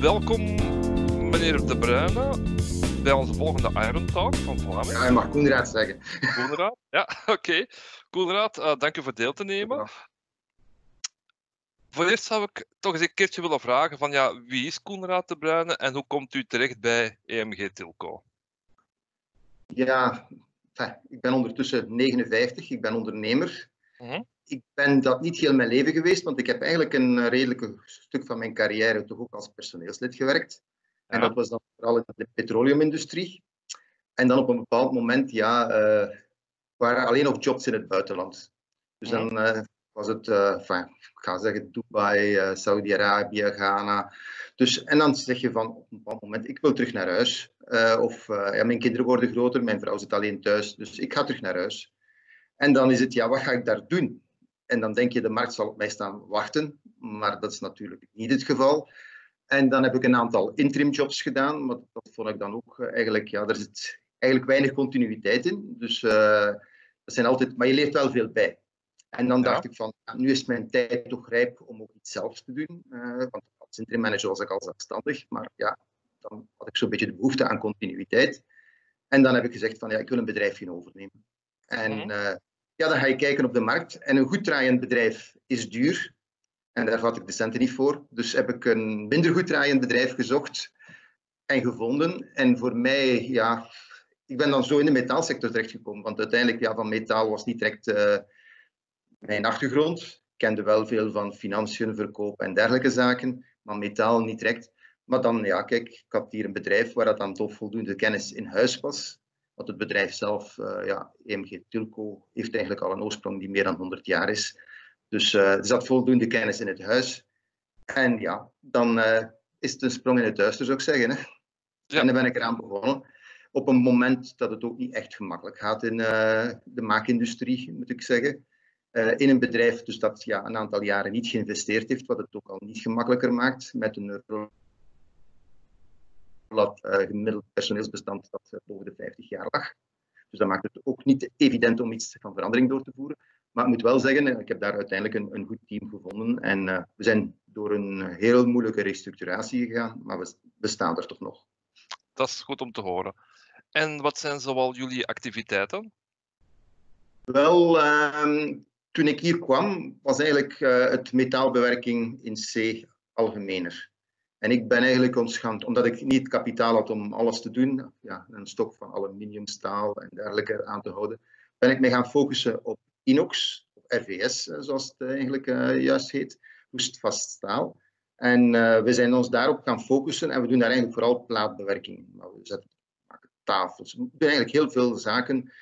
Welkom, meneer De Bruyne, bij onze volgende IronTalk van VLAMEF. Ja, je mag Koenraad zeggen. Koenraad, ja, oké. Koenraad, dank u voor deel te nemen. Ja. Voor eerst zou ik toch eens een keertje willen vragen van ja, wie is Koenraad De Bruyne en hoe komt u terecht bij EMG Tilco? Ja, ik ben ondertussen 59, ik ben ondernemer. Ik ben dat niet heel mijn leven geweest, want ik heb eigenlijk een redelijk stuk van mijn carrière toch ook als personeelslid gewerkt. En dat was dan vooral in de petroleumindustrie. En dan op een bepaald moment, ja, waren alleen nog jobs in het buitenland. Dus dan was het, ik ga zeggen, Dubai, Saudi-Arabië, Ghana. Dus, en dan zeg je van, op een bepaald moment, ik wil terug naar huis. Ja, mijn kinderen worden groter, mijn vrouw zit alleen thuis, dus ik ga terug naar huis. En dan is het, ja, wat ga ik daar doen? En dan denk je, de markt zal op mij staan wachten, maar dat is natuurlijk niet het geval. En dan heb ik een aantal interim jobs gedaan, maar dat vond ik dan ook eigenlijk, ja, er zit eigenlijk weinig continuïteit in. Dus dat zijn altijd, maar je leert wel veel bij. En dan dacht ik van, nu is mijn tijd toch rijp om ook iets zelfs te doen. Want als interim manager was ik al zelfstandig, maar ja, dan had ik zo'n beetje de behoefte aan continuïteit. En dan heb ik gezegd van, ja, ik wil een bedrijfje overnemen. En ja, dan ga je kijken op de markt. En een goed draaiend bedrijf is duur. En daar had ik de centen niet voor. Dus heb ik een minder goed draaiend bedrijf gezocht en gevonden. En voor mij, ja, ik ben dan zo in de metaalsector terechtgekomen. Want uiteindelijk, ja, van metaal was niet direct mijn achtergrond. Ik kende wel veel van financiën, verkoop en dergelijke zaken. Maar metaal niet direct. Maar dan, ja, kijk, ik had hier een bedrijf waar dat dan toch voldoende kennis in huis was. Want het bedrijf zelf, ja, EMG Tilco, heeft eigenlijk al een oorsprong die meer dan 100 jaar is. Dus er zat voldoende kennis in het huis. En ja, dan is het een sprong in het duister, zou ik zeggen. Hè? Ja. En dan ben ik eraan begonnen. Op een moment dat het ook niet echt gemakkelijk gaat in de maakindustrie, moet ik zeggen. In een bedrijf dus dat ja, een aantal jaren niet geïnvesteerd heeft, wat het ook al niet gemakkelijker maakt, met een gemiddeld personeelsbestand dat boven de 50 jaar lag. Dus dat maakt het ook niet evident om iets van verandering door te voeren. Maar ik moet wel zeggen, ik heb daar uiteindelijk een goed team gevonden. En we zijn door een heel moeilijke restructuratie gegaan, maar we staan er toch nog. Dat is goed om te horen. En wat zijn zoal jullie activiteiten? Wel, toen ik hier kwam, was eigenlijk het metaalbewerking in C algemener. En ik ben eigenlijk ontschaamd, omdat ik niet het kapitaal had om alles te doen, ja, een stok van aluminium, staal en dergelijke aan te houden, ben ik me gaan focussen op inox, of RVS, zoals het eigenlijk juist heet, roestvast staal. En we zijn ons daarop gaan focussen en we doen daar eigenlijk vooral plaatbewerking. We maken tafels, we doen eigenlijk heel veel zaken,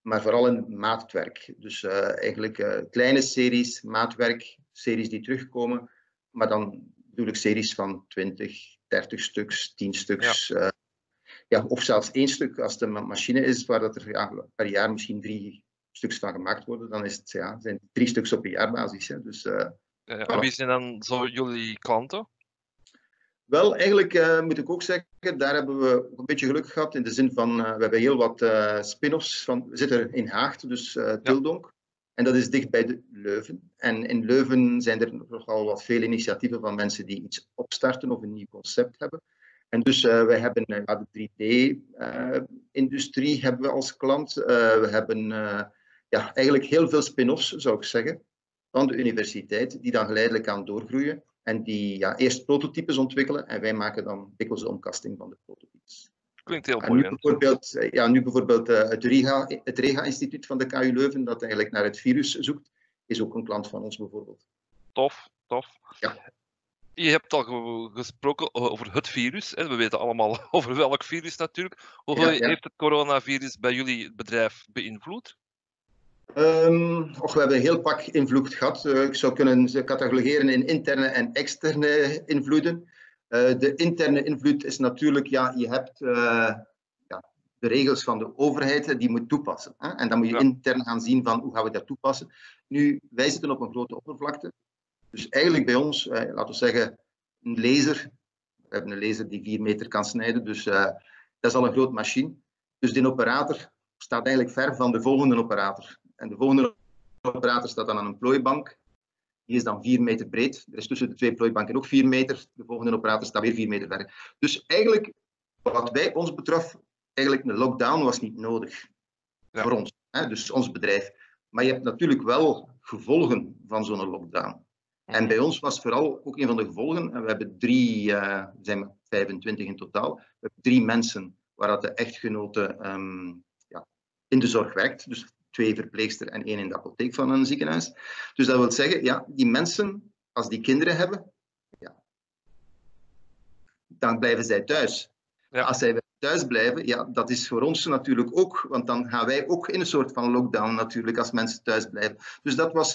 maar vooral in maatwerk. Dus eigenlijk kleine series, maatwerk, series die terugkomen, maar dan bedoel ik series van 20, 30 stuks, 10 stuks. Ja. Ja, of zelfs 1 stuk als het een machine is waar dat er ja, per jaar misschien 3 stuks van gemaakt worden. Dan is het, ja, zijn 3 stuks op een jaarbasis. Hè. Dus, ja, en wie zijn dan zo jullie klanten? Wel, eigenlijk moet ik ook zeggen, daar hebben we een beetje geluk gehad. In de zin van, we hebben heel wat spin-offs. We zitten in Haag, dus Tildonk. Ja. En dat is dicht bij Leuven. En in Leuven zijn er nogal wat veel initiatieven van mensen die iets opstarten of een nieuw concept hebben. En dus we hebben de 3D-industrie hebben we als klant. We hebben ja, eigenlijk heel veel spin-offs, zou ik zeggen, van de universiteit, die dan geleidelijk aan doorgroeien. En die ja, eerst prototypes ontwikkelen en wij maken dan dikwijls de omkasting van de prototypes. Klinkt heel mooi. Nu bijvoorbeeld het Rega-instituut van de KU Leuven, dat eigenlijk naar het virus zoekt, is ook een klant van ons bijvoorbeeld. Tof, tof. Ja. Je hebt al gesproken over het virus. Hè. We weten allemaal over welk virus natuurlijk. Hoeveel heeft het coronavirus bij jullie bedrijf beïnvloed? We hebben een heel pak invloed gehad. Ik zou kunnen categoriseren in interne en externe invloeden. De interne invloed is natuurlijk, ja, je hebt de regels van de overheid die moet toepassen. Hè? En dan moet je intern gaan zien van hoe gaan we dat toepassen. Nu, wij zitten op een grote oppervlakte. Dus eigenlijk bij ons, laten we zeggen, een laser. We hebben een laser die 4 meter kan snijden, dus dat is al een groot machine. Dus die operator staat eigenlijk ver van de volgende operator. En de volgende operator staat dan aan een plooibank. Die is dan 4 meter breed. Er is tussen de twee plooibanken ook 4 meter. De volgende operator staat weer 4 meter verder. Dus eigenlijk, wat wij ons betrof, eigenlijk een lockdown was niet nodig. Ja. Voor ons, hè? Dus ons bedrijf. Maar je hebt natuurlijk wel gevolgen van zo'n lockdown. En bij ons was vooral ook een van de gevolgen, en we hebben 25 in totaal, we hebben 3 mensen waar dat de echtgenote in de zorg werkt. Dus 2 verpleegster en 1 in de apotheek van een ziekenhuis. Dus dat wil zeggen, ja, die mensen, als die kinderen hebben, ja, dan blijven zij thuis. Ja. Als zij thuis blijven, ja, dat is voor ons natuurlijk ook, want dan gaan wij ook in een soort van lockdown natuurlijk als mensen thuis blijven. Dus dat was,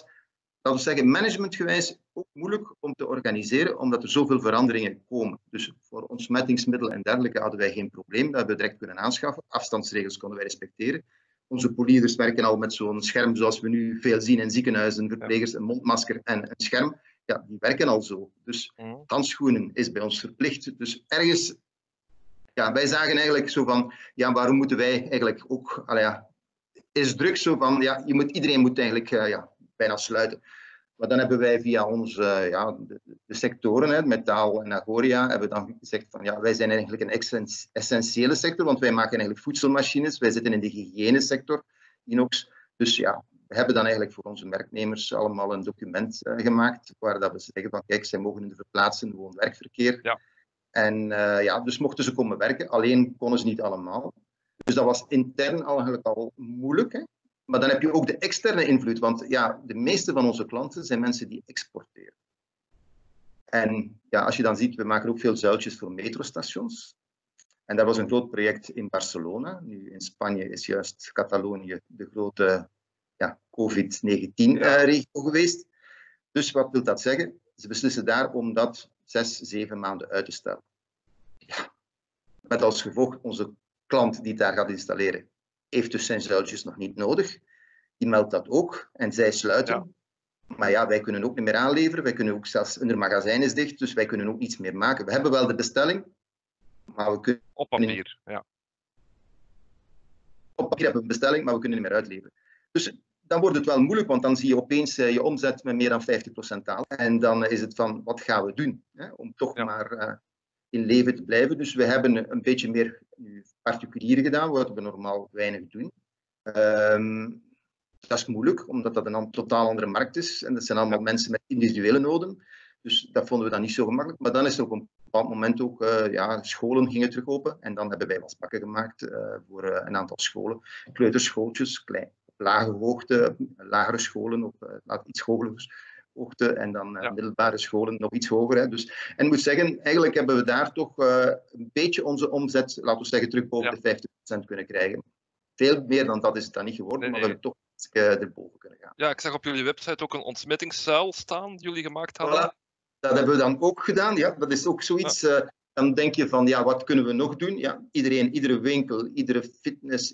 dat wil zeggen, managementgewijs ook moeilijk om te organiseren, omdat er zoveel veranderingen komen. Dus voor ontsmettingsmiddelen en dergelijke hadden wij geen probleem, dat hebben we direct kunnen aanschaffen. Afstandsregels konden wij respecteren. Onze polieders werken al met zo'n scherm zoals we nu veel zien in ziekenhuizen, verplegers, een mondmasker en een scherm. Ja, die werken al zo. Dus handschoenen is bij ons verplicht. Dus ergens, ja, wij zagen eigenlijk zo van, ja, waarom moeten wij eigenlijk ook, is druk zo van, ja, iedereen moet eigenlijk, bijna sluiten. Maar dan hebben wij via onze, de sectoren, hè, metaal en Agoria, hebben we dan gezegd van, ja, wij zijn eigenlijk een essentiële sector, want wij maken eigenlijk voedselmachines, wij zitten in de hygiënesector, Inox. Dus ja, we hebben dan eigenlijk voor onze werknemers allemaal een document gemaakt, waar dat we zeggen van, kijk, zij mogen hun verplaatsen, gewoon werkverkeer. Ja. En dus mochten ze komen werken, alleen konden ze niet allemaal. Dus dat was intern eigenlijk al moeilijk, hè. Maar dan heb je ook de externe invloed, want ja, de meeste van onze klanten zijn mensen die exporteren. En ja, als je dan ziet, we maken ook veel zuiltjes voor metrostations. En dat was een groot project in Barcelona. Nu in Spanje is juist Catalonië de grote COVID-19-regio geweest. Dus wat wil dat zeggen? Ze beslissen daar om dat 6-7 maanden uit te stellen. Ja. Met als gevolg onze klant die daar gaat installeren. Heeft dus zijn zuiltjes nog niet nodig. Die meldt dat ook en zij sluiten. Ja. Maar ja, wij kunnen ook niet meer aanleveren. Wij kunnen ook zelfs, hun magazijn is dicht, dus wij kunnen ook niets meer maken. We hebben wel de bestelling, maar we kunnen... Op papier, ja. Op papier hebben we een bestelling, maar we kunnen niet meer uitleveren. Dus dan wordt het wel moeilijk, want dan zie je opeens je omzet met meer dan 50% dalen. En dan is het van, wat gaan we doen? Hè? Om toch maar... in leven te blijven. Dus we hebben een beetje meer particulieren gedaan, wat we normaal weinig doen. Dat is moeilijk, omdat dat een totaal andere markt is. En dat zijn allemaal mensen met individuele noden. Dus dat vonden we dan niet zo gemakkelijk. Maar dan is er op een bepaald moment ook, scholen gingen terug open. En dan hebben wij wasbakken gemaakt voor een aantal scholen. Kleuterschooltjes, klein, op lage hoogte, lagere scholen, op iets hoger. En dan middelbare scholen nog iets hoger. Hè. Dus, en ik moet zeggen, eigenlijk hebben we daar toch een beetje onze omzet, laten we zeggen, terug boven de 50% kunnen krijgen. Veel meer dan dat is het dan niet geworden, maar we hebben toch erboven kunnen gaan. Ja, ik zag op jullie website ook een ontsmettingszuil staan, die jullie gemaakt hadden. Voilà, dat hebben we dan ook gedaan. Ja, dat is ook zoiets. Ja. Dan denk je van, ja, wat kunnen we nog doen? Ja, iedereen, iedere winkel, iedere fitness,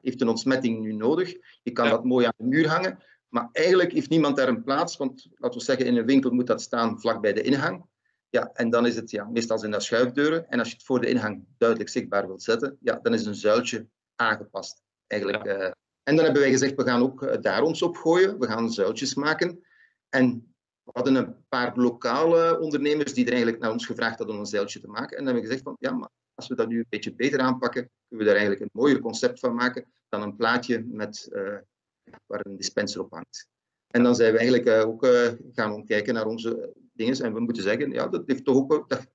heeft een ontsmetting nu nodig. Je kan dat mooi aan de muur hangen. Maar eigenlijk heeft niemand daar een plaats, want laten we zeggen, in een winkel moet dat staan vlak bij de ingang. Ja, en dan is het meestal zijn dat schuifdeuren. En als je het voor de ingang duidelijk zichtbaar wilt zetten, ja, dan is een zuiltje aangepast. Eigenlijk. Ja. En dan hebben wij gezegd, we gaan ook daar ons op gooien. We gaan zuiltjes maken. En we hadden een paar lokale ondernemers die er eigenlijk naar ons gevraagd hadden om een zuiltje te maken. En dan hebben we gezegd, van, ja, maar als we dat nu een beetje beter aanpakken, kunnen we daar eigenlijk een mooier concept van maken dan een plaatje met... waar een dispenser op hangt. En dan zijn we eigenlijk ook gaan kijken naar onze dingen. En we moeten zeggen, ja, dat heeft toch ook, dat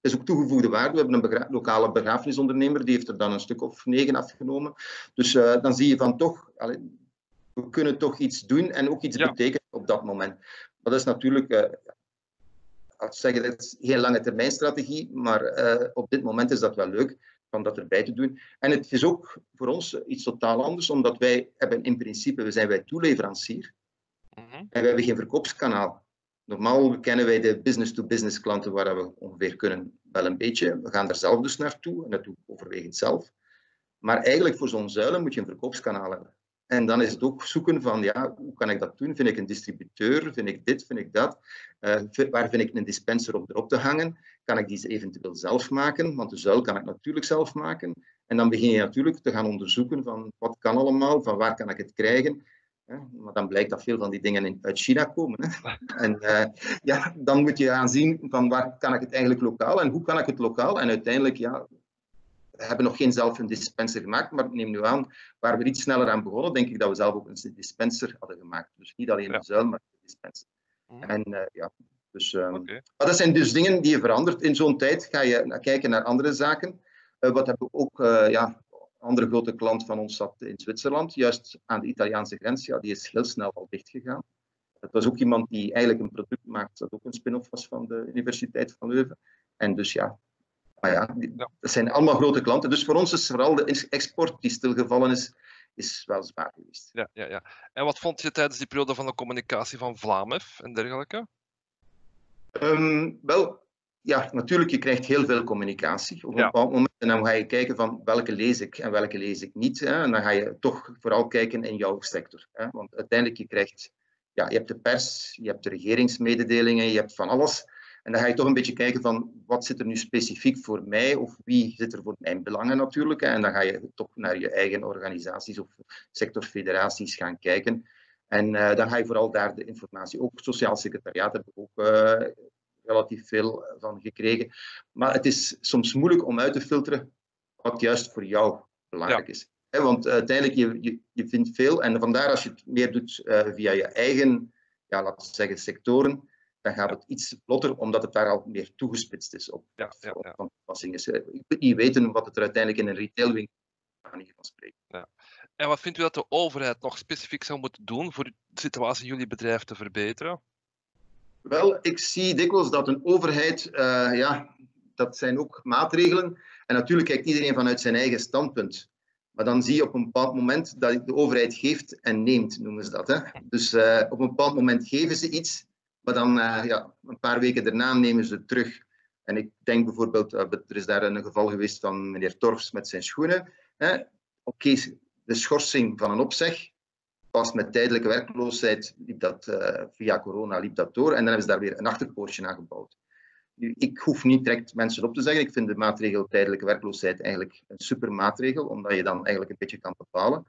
is ook toegevoegde waarde. We hebben een lokale begrafenisondernemer, die heeft er dan een stuk of 9 afgenomen. Dus dan zie je van toch, we kunnen toch iets doen en ook iets betekenen op dat moment. Maar dat is natuurlijk, dat is geen lange termijn strategie, maar op dit moment is dat wel leuk. Van dat erbij te doen. En het is ook voor ons iets totaal anders, omdat wij hebben in principe, wij zijn toeleverancier en we hebben geen verkoopskanaal. Normaal kennen wij de business-to-business klanten waar we ongeveer kunnen wel een beetje. We gaan daar zelf dus naartoe en dat doe ik overwegend zelf. Maar eigenlijk voor zo'n zuilen moet je een verkoopskanaal hebben. En dan is het ook zoeken van, ja, hoe kan ik dat doen? Vind ik een distributeur? Vind ik dit? Vind ik dat? Waar vind ik een dispenser om erop te hangen? Kan ik die eventueel zelf maken? Want de zuil kan ik natuurlijk zelf maken. En dan begin je natuurlijk te gaan onderzoeken van, wat kan allemaal? Van waar kan ik het krijgen? Maar dan blijkt dat veel van die dingen uit China komen. Hè? En ja, dan moet je gaan zien van waar kan ik het eigenlijk lokaal en hoe kan ik het lokaal. En uiteindelijk, ja, we hebben nog geen zelf een dispenser gemaakt, maar ik neem nu aan, waar we iets sneller aan begonnen, denk ik dat we zelf ook een dispenser hadden gemaakt. Dus niet alleen een zuil, maar een dispenser. En ja, dus, maar dat zijn dus dingen die je verandert. In zo'n tijd ga je kijken naar andere zaken. Wat hebben we ook, ja... andere grote klant van ons zat in Zwitserland, juist aan de Italiaanse grens. Ja, die is heel snel al dichtgegaan. Dat was ook iemand die eigenlijk een product maakt dat ook een spin-off was van de Universiteit van Leuven. En dus ja, maar ja, dat zijn allemaal grote klanten. Dus voor ons is vooral de export die stilgevallen is wel zwaar geweest. Ja, ja, ja. En wat vond je tijdens die periode van de communicatie van VLAMEF en dergelijke? Wel... Ja, natuurlijk, je krijgt heel veel communicatie op een bepaald moment. En dan ga je kijken van welke lees ik en welke lees ik niet. Hè? En dan ga je toch vooral kijken in jouw sector. Hè? Want uiteindelijk, je hebt de pers, je hebt de regeringsmededelingen, je hebt van alles. En dan ga je toch een beetje kijken van wat zit er nu specifiek voor mij of wie zit er voor mijn belangen natuurlijk. Hè? En dan ga je toch naar je eigen organisaties of sectorfederaties gaan kijken. En dan ga je vooral daar de informatie. Ook het Sociaal Secretariaat heb ik ook... relatief veel van gekregen. Maar het is soms moeilijk om uit te filteren wat juist voor jou belangrijk is. He, want uiteindelijk, je vindt veel. En vandaar als je het meer doet via je eigen, ja, laten we zeggen, sectoren, dan gaat het iets vlotter, omdat het daar al meer toegespitst is op van toepassing is. Je kunt niet weten wat het er uiteindelijk in een retailwinkel manier van spreken. Ja. En wat vindt u dat de overheid nog specifiek zou moeten doen voor de situatie in jullie bedrijf te verbeteren? Wel, ik zie dikwijls dat een overheid, dat zijn ook maatregelen. En natuurlijk kijkt iedereen vanuit zijn eigen standpunt. Maar dan zie je op een bepaald moment dat de overheid geeft en neemt, noemen ze dat. Hè? Dus op een bepaald moment geven ze iets, maar dan een paar weken daarna nemen ze het terug. En ik denk bijvoorbeeld, er is daar een geval geweest van meneer Torfs met zijn schoenen. Oké, de schorsing van een opzeg. Pas met tijdelijke werkloosheid liep dat, via corona liep dat door en dan hebben ze daar weer een achterpoortje aan gebouwd. Nu, ik hoef niet direct mensen op te zeggen, ik vind de maatregel tijdelijke werkloosheid eigenlijk een super maatregel, omdat je dan eigenlijk een beetje kan bepalen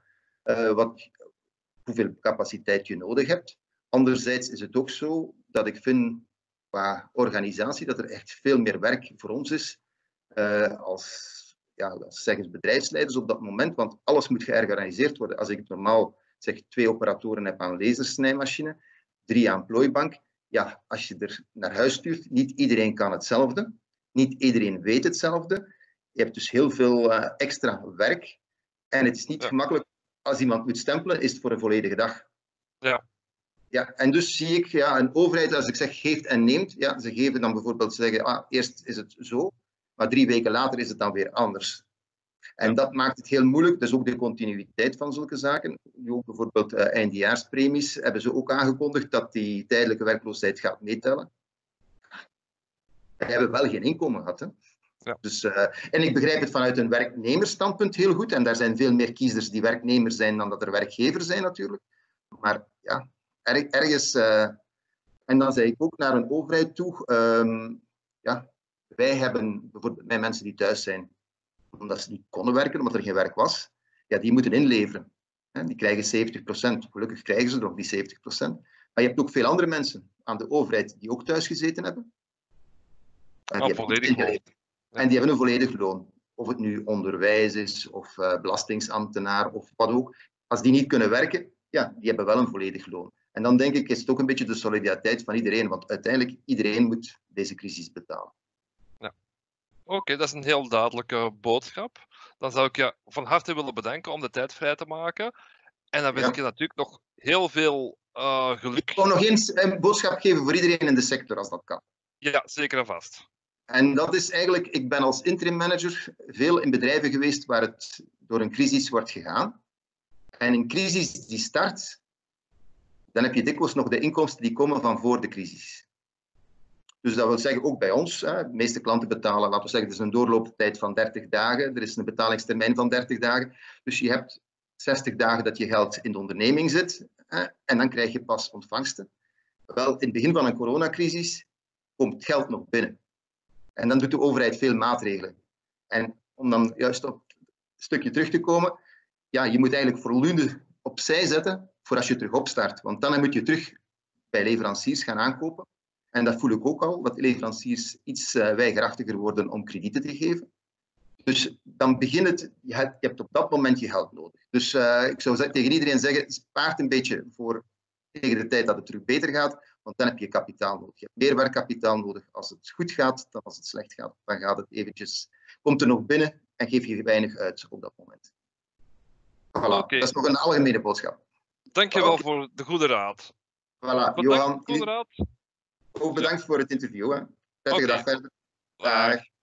hoeveel capaciteit je nodig hebt. Anderzijds is het ook zo dat ik vind qua organisatie dat er echt veel meer werk voor ons is als bedrijfsleiders op dat moment, want alles moet georganiseerd worden. Als ik het normaal zeg 2 operatoren heb aan een lasersnijmachine, 3 aan plooibank. Ja, als je er naar huis stuurt, niet iedereen kan hetzelfde. Niet iedereen weet hetzelfde. Je hebt dus heel veel extra werk. En het is niet gemakkelijk. Als iemand moet stempelen, is het voor een volledige dag. Ja. Ja, en dus zie ik een overheid, als ik zeg geeft en neemt. Ja, ze geven dan bijvoorbeeld, ze zeggen, eerst is het zo, maar 3 weken later is het dan weer anders. En dat maakt het heel moeilijk, dus ook de continuïteit van zulke zaken. Nu ook bijvoorbeeld eindjaarspremies hebben ze ook aangekondigd dat die tijdelijke werkloosheid gaat meetellen. Wij hebben wel geen inkomen gehad. Hè? Ja. Dus, en ik begrijp het vanuit een werknemersstandpunt heel goed. En daar zijn veel meer kiezers die werknemers zijn dan dat er werkgevers zijn natuurlijk. Maar ja, ergens... en dan zei ik ook naar een overheid toe. Wij hebben bijvoorbeeld bij mensen die thuis zijn, omdat ze niet konden werken, omdat er geen werk was, ja, die moeten inleveren. Die krijgen 70%. Gelukkig krijgen ze nog die 70%. Maar je hebt ook veel andere mensen aan de overheid die ook thuis gezeten hebben. En die hebben een volledig loon. Of het nu onderwijs is, of belastingsambtenaar, of wat ook. Als die niet kunnen werken, ja, die hebben wel een volledig loon. En dan denk ik, is het ook een beetje de solidariteit van iedereen, want uiteindelijk, iedereen moet deze crisis betalen. Oké, dat is een heel duidelijke boodschap. Dan zou ik je van harte willen bedanken om de tijd vrij te maken. En dan wens ik je natuurlijk nog heel veel geluk. Ik wil nog eens een boodschap geven voor iedereen in de sector, als dat kan. Ja, zeker en vast. En dat is eigenlijk, ik ben als interim manager veel in bedrijven geweest waar het door een crisis wordt gegaan. En een crisis die start, dan heb je dikwijls nog de inkomsten die komen van voor de crisis. Dus dat wil zeggen, ook bij ons, de meeste klanten betalen, laten we zeggen, er is een doorlooptijd van 30 dagen, er is een betalingstermijn van 30 dagen. Dus je hebt 60 dagen dat je geld in de onderneming zit en dan krijg je pas ontvangsten. Wel, in het begin van een coronacrisis komt het geld nog binnen. En dan doet de overheid veel maatregelen. En om dan juist op een stukje terug te komen, ja, je moet eigenlijk voldoende opzij zetten voor als je terug opstart. Want dan moet je terug bij leveranciers gaan aankopen. En dat voel ik ook al, dat leveranciers iets weigerachtiger worden om kredieten te geven. Dus dan begint het, je hebt op dat moment je geld nodig. Dus ik zou tegen iedereen zeggen, spaart een beetje voor tegen de tijd dat het terug beter gaat, want dan heb je kapitaal nodig. Je hebt meer werkkapitaal nodig als het goed gaat dan als het slecht gaat. Dan gaat het eventjes, komt er nog binnen en geef je weinig uit op dat moment. Voilà, okay. Dat is nog een algemene boodschap. Dankjewel voor de goede raad. Voilà, bedankt, Johan. Bedankt voor het interview. Hè. Prettige dag verder. Dag.